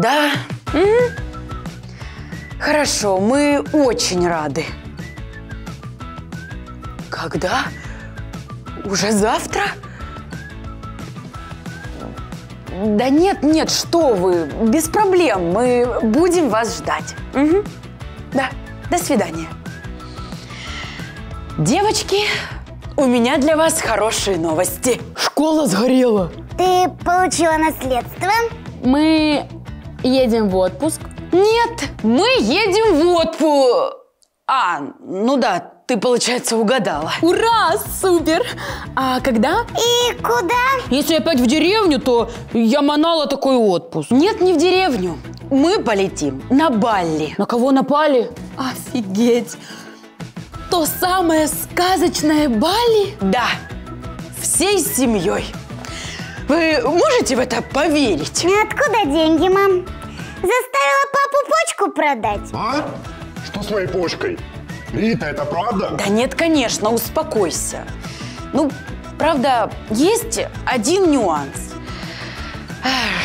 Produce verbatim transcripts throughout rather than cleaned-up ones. Да? Угу. Хорошо, мы очень рады. Когда? Уже завтра? Да нет, нет, что вы, без проблем, мы будем вас ждать. Угу. Да, до свидания. Девочки, у меня для вас хорошие новости. Школа сгорела. Ты получила наследство? Мы едем в отпуск. Нет, мы едем в отпуск. А, ну да, ты, получается, угадала. Ура, супер! А когда? И куда? Если опять в деревню, то я манала такой отпуск. Нет, не в деревню. Мы полетим на Бали. На кого напали? Офигеть! То самое сказочное Бали? Да, всей семьей. Вы можете в это поверить? Откуда деньги, мам? Заставила папу почку продать. А? Что с моей почкой? Рита, это правда? Да нет, конечно, успокойся. Ну, правда, есть один нюанс.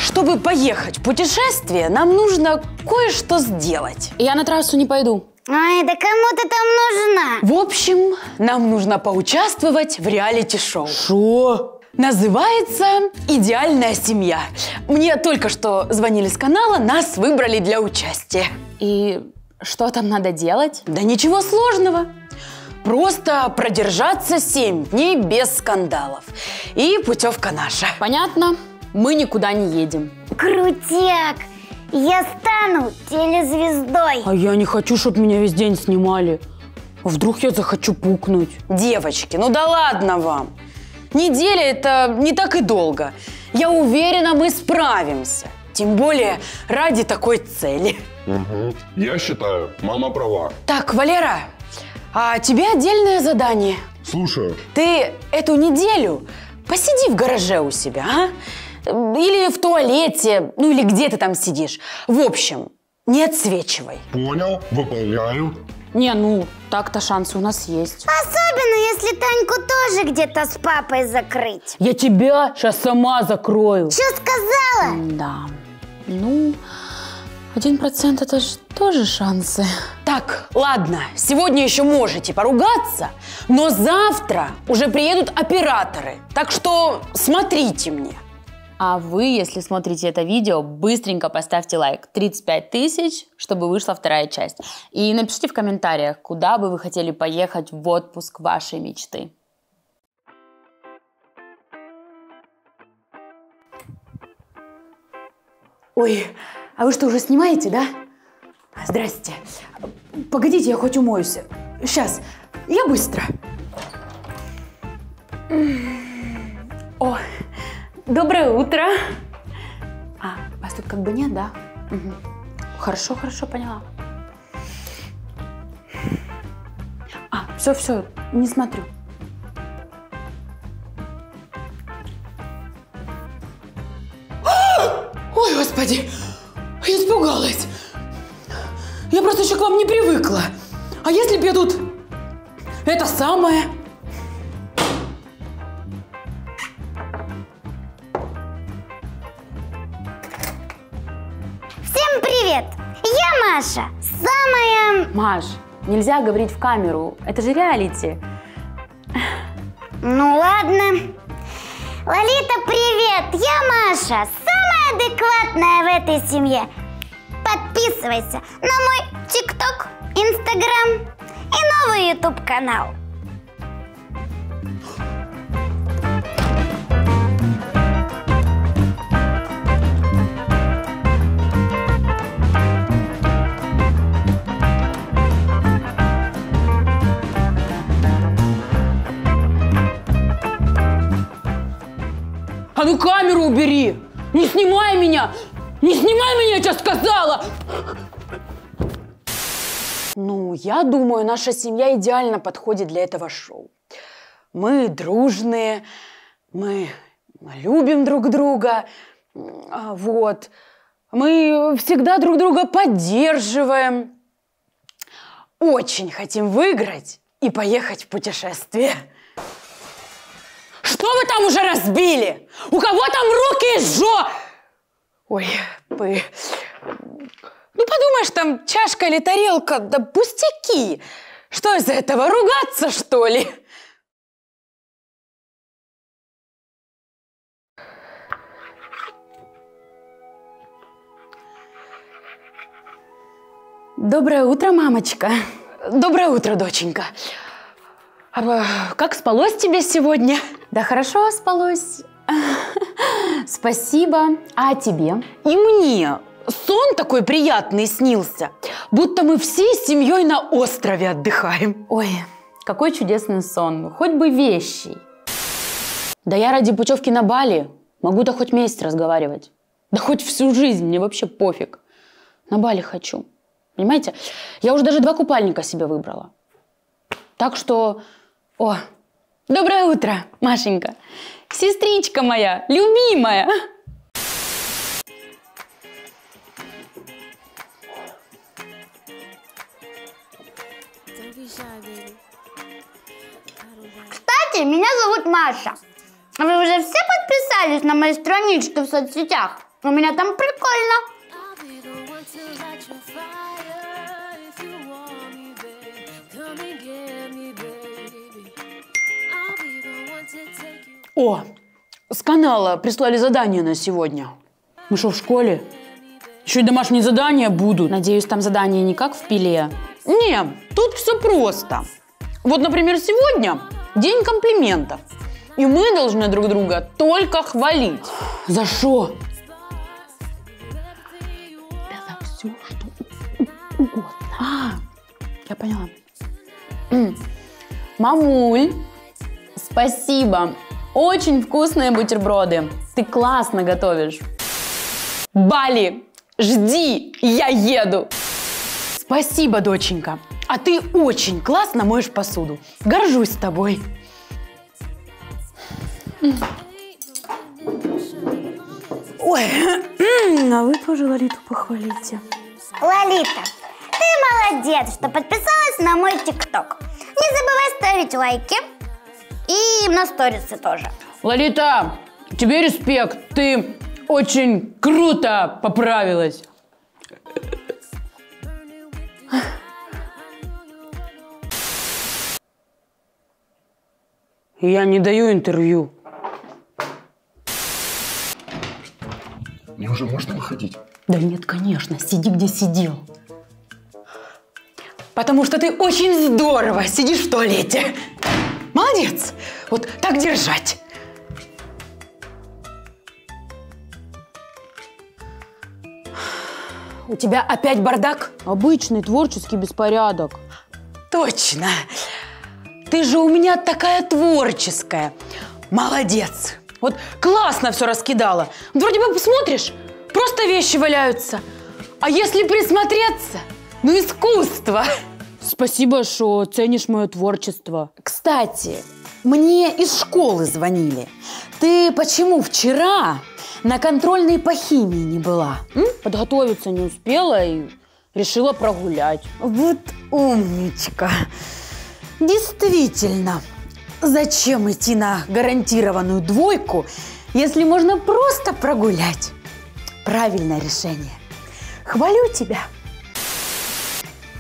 Чтобы поехать в путешествие, нам нужно кое-что сделать. Я на трассу не пойду. Ай, да кому ты там нужна? В общем, нам нужно поучаствовать в реалити-шоу. Шо? Называется «Идеальная семья». Мне только что звонили с канала, нас выбрали для участия. И... что там надо делать? Да ничего сложного. Просто продержаться семь дней без скандалов. И путевка наша. Понятно? Мы никуда не едем. Крутяк! Я стану телезвездой. А я не хочу, чтобы меня весь день снимали. Вдруг я захочу пукнуть. Девочки, ну да ладно вам. Неделя – это не так и долго. Я уверена, мы справимся. Тем более ради такой цели. Угу. Я считаю, мама права. Так, Валера, а тебе отдельное задание. Слушаю. Ты эту неделю посиди в гараже у себя, а? Или в туалете, ну или где ты там сидишь. В общем, не отсвечивай. Понял, выполняю. Не, ну, так-то шансы у нас есть. Особенно, если Таньку тоже где-то с папой закрыть. Я тебя сейчас сама закрою. Что сказала? Да. Ну, один процент это же тоже шансы. Так, ладно, сегодня еще можете поругаться, но завтра уже приедут операторы, так что смотрите мне. А вы, если смотрите это видео, быстренько поставьте лайк. тридцать пять тысяч, чтобы вышла вторая часть. И напишите в комментариях, куда бы вы хотели поехать в отпуск вашей мечты. Ой, а вы что, уже снимаете, да? Здрасте. Погодите, я хоть умоюсь. Сейчас, я быстро. О, доброе утро. А, вас тут как бы нет, да? Угу. Хорошо, хорошо, поняла. А, все, все, не смотрю. Ой, господи, я испугалась. Я просто еще к вам не привыкла. А если бы я тут это самое... Всем привет! Я Маша, самая... Маш, нельзя говорить в камеру, это же реалити. Ну ладно. Лолита, привет! Я Маша, самая адекватная в этой семье. Подписывайся на мой TikTok, Instagram и новый YouTube канал. А ну камеру убери! Не снимай меня! Не снимай меня, я тебе сказала! Ну, я думаю, наша семья идеально подходит для этого шоу. Мы дружные, мы любим друг друга, вот. Мы всегда друг друга поддерживаем. Очень хотим выиграть и поехать в путешествие. Что вы там уже разбили? У кого там руки и жо... Ой, пы... Ну, подумаешь, там чашка или тарелка, да пустяки. Что из-за этого, ругаться, что ли? Доброе утро, мамочка. Доброе утро, доченька. А как спалось тебе сегодня? Да хорошо спалось. Спасибо. А тебе? И мне. Сон такой приятный снился, будто мы всей семьей на острове отдыхаем. Ой, какой чудесный сон. Хоть бы вещий. Да я ради путевки на Бали могу-то хоть месяц разговаривать. Да хоть всю жизнь, мне вообще пофиг. На Бали хочу. Понимаете? Я уже даже два купальника себе выбрала. Так что... О, доброе утро, Машенька. Сестричка моя, любимая. Кстати, меня зовут Маша. Вы уже все подписались на мои странички в соцсетях? У меня там прикольно. О, с канала прислали задание на сегодня. Мы что, в школе? Еще и домашние задания будут. Надеюсь, там задания не как в Пиле. Не, тут все просто. Вот, например, сегодня день комплиментов. И мы должны друг друга только хвалить. За что? Да за все, что угодно. А, я поняла. Мамуль, спасибо. Очень вкусные бутерброды. Ты классно готовишь. Бали, жди, я еду. Спасибо, доченька. А ты очень классно моешь посуду. Горжусь тобой. Ой, а вы тоже Лолиту похвалите. Лолита, ты молодец, что подписалась на мой TikTok. Не забывай ставить лайки и на сторисы тоже. Лолита, тебе респект. Ты очень круто поправилась. Я не даю интервью. Мне уже можно выходить? Да нет, конечно. Сиди, где сидел. Потому что ты очень здорово сидишь в туалете. Молодец. Вот так держать. У тебя опять бардак? Обычный творческий беспорядок. Точно. Ты же у меня такая творческая. Молодец. Вот классно все раскидала. Вроде бы посмотришь, просто вещи валяются. А если присмотреться, ну искусство. Спасибо, что ценишь мое творчество. Кстати, мне из школы звонили. Ты почему вчера на контрольной по химии не была? М? Подготовиться не успела и решила прогулять. Вот умничка. Действительно, зачем идти на гарантированную двойку, если можно просто прогулять? Правильное решение. Хвалю тебя.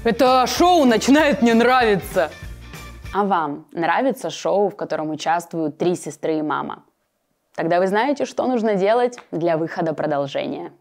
Это шоу начинает мне нравиться. А вам нравится шоу, в котором участвуют три сестры и мама? Тогда вы знаете, что нужно делать для выхода продолжения.